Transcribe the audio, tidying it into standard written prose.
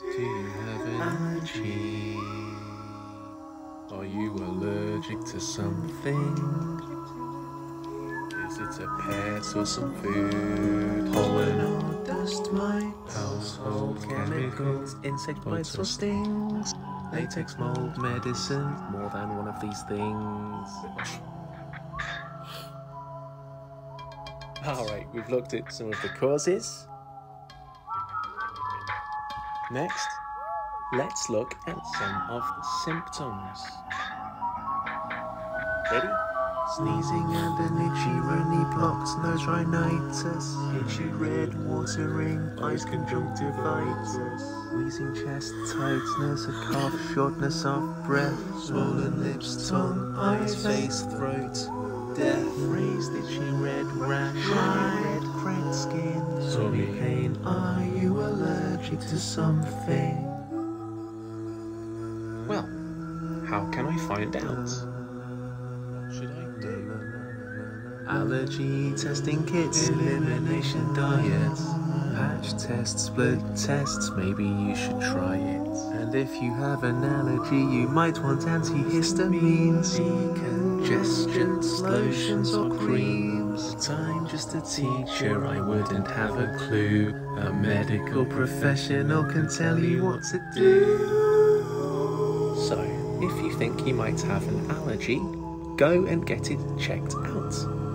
Do you have an allergy? Are you allergic to something? Is it a pet or some food? Pollen or dust mites, household chemicals, insect bites or stings, latex, mold, medicine, more than one of these things. Alright, we've looked at some of the causes. Next, let's look at some of the symptoms. Ready? Sneezing and an itchy, runny, blocked nose, rhinitis, itchy red, watering eyes, conjunctivitis, wheezing chest, tightness, a cough, shortness of breath, swollen lips, tongue, eyes, face, throat. Death, raised itchy red rash, shiny red cracked skin, sorely pain. Are you allergic to something? Well, how can I find out? What should I do? Allergy testing kits, elimination diets, patch tests, blood tests, maybe you should try it. And if you have an allergy, you might want antihistamines, decongestants, lotions or creams. But I'm just a teacher, I wouldn't have a clue. A medical professional can tell you what to do. So, if you think you might have an allergy, go and get it checked out.